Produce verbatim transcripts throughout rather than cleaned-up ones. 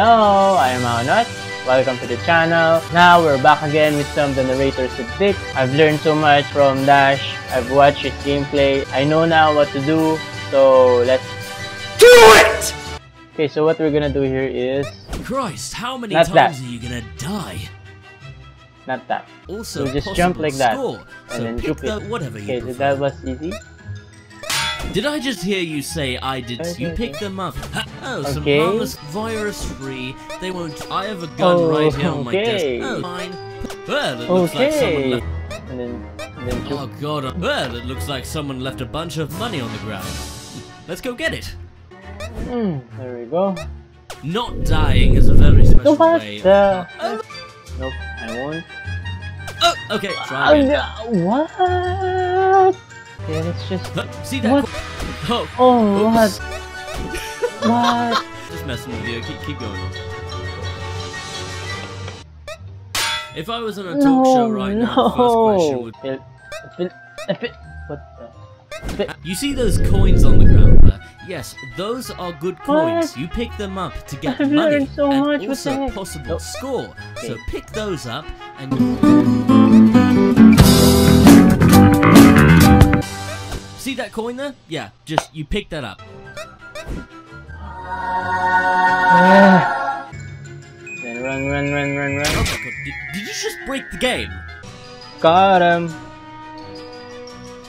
Hello, I am Aonot. Welcome to the channel. Now we're back again with some of the narrators with Vic. I've learned so much from Dash. I've watched his gameplay. I know now what to do. So let's do it! Okay, so what we're gonna do here is... Christ, how many Not times that. are you gonna die? Not that. Also, so just jump like that. Score. And so then juke the, whatever you Okay, prefer. So that was easy. Did I just hear you say I did? Okay, you picked okay. them up. Oh, some okay. harmless, virus-free. They won't. I have a gun oh, right here on okay. my desk. Oh, mine. Well, it looks okay. like someone. And then, and then oh God. Well, it looks like someone left a bunch of money on the ground. Let's go get it. Mm, there we go. Not dying is a very special what? way. Uh, oh. Nope, I won't. Oh, okay. Try it. What? Yeah, let's just uh, see that. What? Oh, oh what? What? Just messing with you. Keep, keep going. If I was on a no, talk show right no. now, the first question would be. It's been, it's been, what the? You see those coins on the ground there? Yes, those are good coins. What? You pick them up to get I've money learned so and much also with possible oh. score. Okay. So pick those up and. See that coin there? Yeah, just you pick that up. Then run, run, run, run, run. Oh my God, did, did you just break the game? Got him.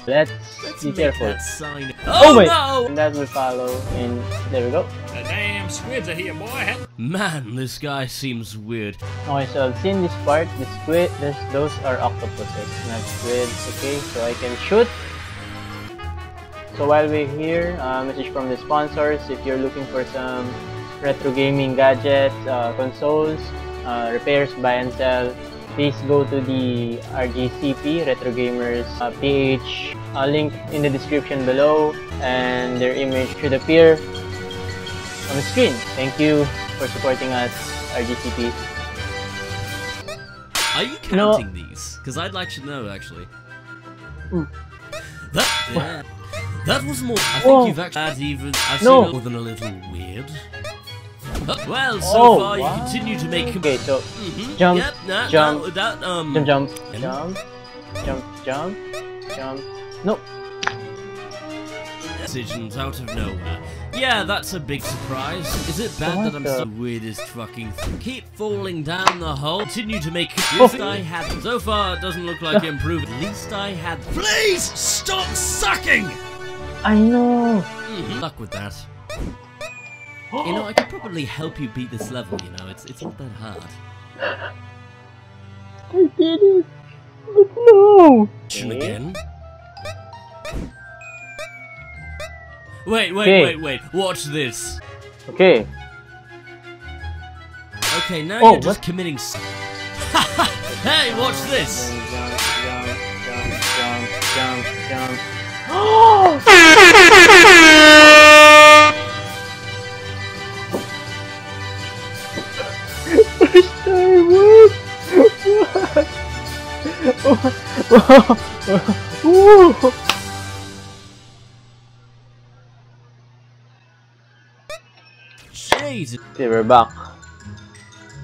Let's, Let's be careful. That sign. Oh, oh wait! No! And that will follow, and there we go. The damn squids are here, boy. Man, this guy seems weird. Okay, so I've seen this part. The squid, this, those are octopuses, not squids. Okay, so I can shoot. So while we're here, a uh, message from the sponsors. If you're looking for some retro gaming gadgets, uh, consoles, uh, repairs, buy and sell, please go to the R G C P, Retro Gamers uh, P H, uh, link in the description below, and their image should appear on the screen. Thank you for supporting us, R G C P. Are you counting no. these? Because I'd like to know, actually. Mm. That, yeah. That was more. I think oh. you've actually had even. I've no. seen more than a little weird. Uh, well, so oh, far wow. you continue to make. Okay, so mm -hmm. jump, yep, nah, jump, nah, that, um, jump, jump, jump, jump, jump, jump, jump. No. Decisions out of nowhere. Yeah, that's a big surprise. Is it bad what that I'm the so weirdest fucking thing? Keep falling down the hole. Continue to make. At least oh. I had. So far, it doesn't look like improved. At least I had. Please stop sucking. I know. Mm-hmm. Luck with that. You know, I could probably help you beat this level. You know, it's it's not that hard. I did it, but no. Okay. Again. Wait, wait, okay. wait, wait! Watch this. Okay. Okay, now oh, you're just what? committing. S hey, watch this. Jump, jump, jump, jump, jump, jump. First time, what? What? Jesus. Okay, we're back.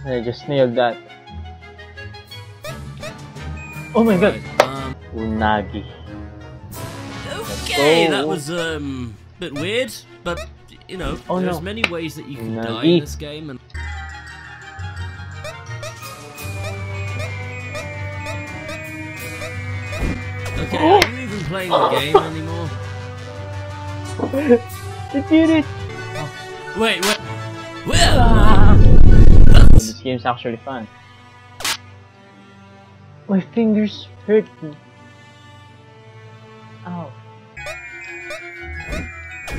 I just nailed that. Oh my God. Um, Unagi. Okay, oh. that was um a bit weird, but you know, oh, there's no. many ways that you can Nagi. die in this game. And okay, oh. are you even playing the game anymore? I did it! Oh. Wait, wait. Well, ah. this game's actually fun. My fingers hurt me. Ow.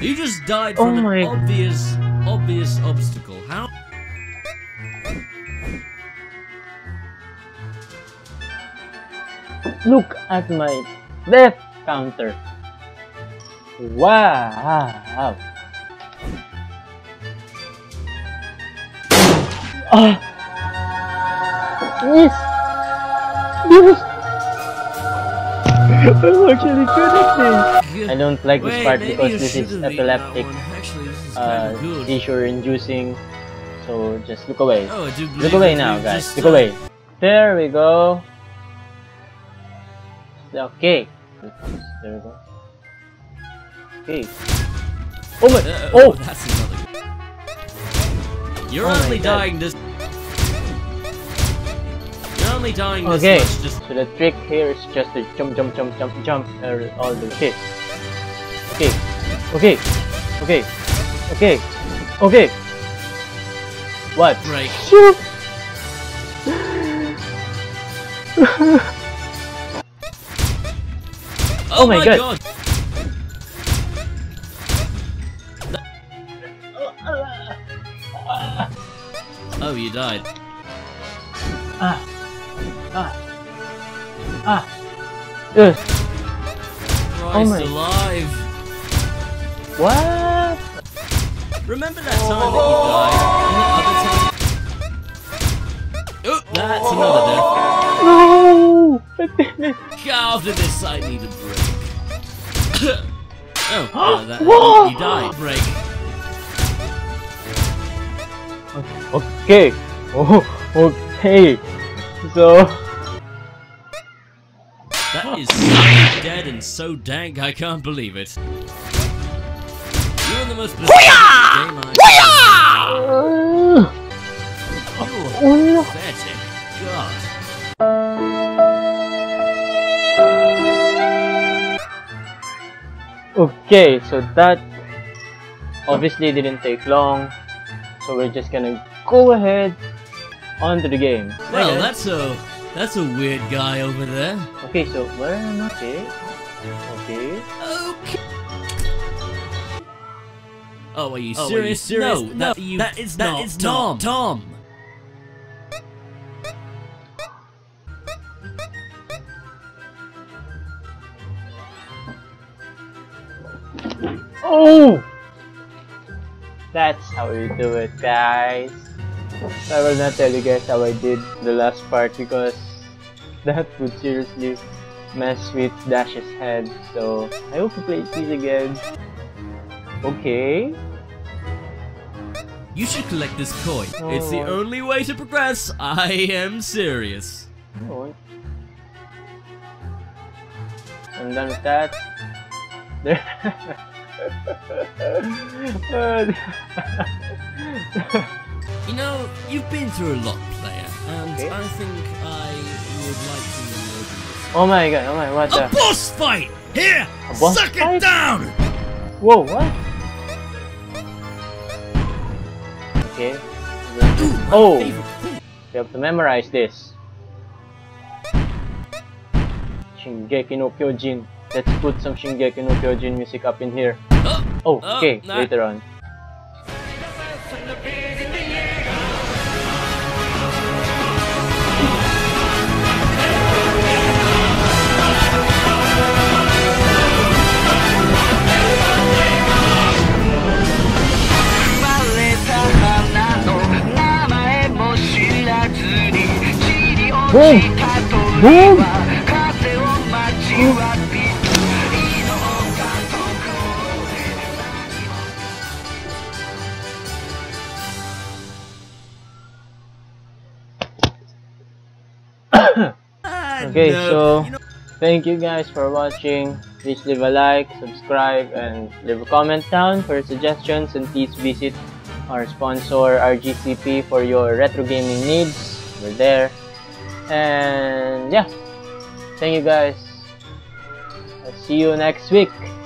You just died from oh an obvious, obvious obstacle. How? Look at my death counter. Wow. Oh. Yes. Yes. I'm actually good at this. I don't like this Wait, part because this is epileptic, actually, this is uh, seizure-inducing, so just look away. Oh, look away now, guys. Look away. There we go. Okay. There we go. Okay. Oh my! Uh, oh, oh, that's another. You're oh only dying this. You're only dying this okay. much. Just... So the trick here is just to jump, jump, jump, jump, jump, uh, all the shit. Okay. Okay. Okay. Okay. Okay. What? Right. Shoot. Oh, oh my god. god. Oh, you died. Ah. Ah. Ah. Ugh. Christ oh alive. What? Remember that time that you died? And the other time... Oh, that's another death. No! After this, I need a break. Oh, uh, that, you died. Break. Okay, oh, okay, so... That is so dead and so dank, I can't believe it. You're in the most bizarre game I... Hoo-yah! You are pathetic, god. Okay, so that obviously didn't take long, so we're just gonna... Go ahead, onto the game. Well, okay. that's a that's a weird guy over there. Okay, so where am I? Okay. Okay. Okay. Oh, are you oh, serious? Are you serious? No, no, that, you, that is that not is Tom. Tom. Tom. Oh, that's how you do it, guys. I will not tell you guys how I did the last part because that would seriously mess with Dash's head, so I hope you play these again. Okay. You should collect this coin. Oh. It's the only way to progress. I am serious. Oh. I'm done with that. There. You know, you've been through a lot, player, and okay. I think I would like to know this. Oh my god, oh my, what the? A boss fight! Here! A boss suck fight? It down! Whoa, what? Okay. Oh! We have to memorize this. Shingeki no Kyojin. Let's put some Shingeki no Kyojin music up in here. Oh, okay, oh, nah. Later on. Boom! Boom! Okay, so thank you guys for watching. Please leave a like, subscribe, and leave a comment down for suggestions, and please visit our sponsor R G C P for your retro gaming needs. We're there. And yeah, thank you guys. I'll see you next week.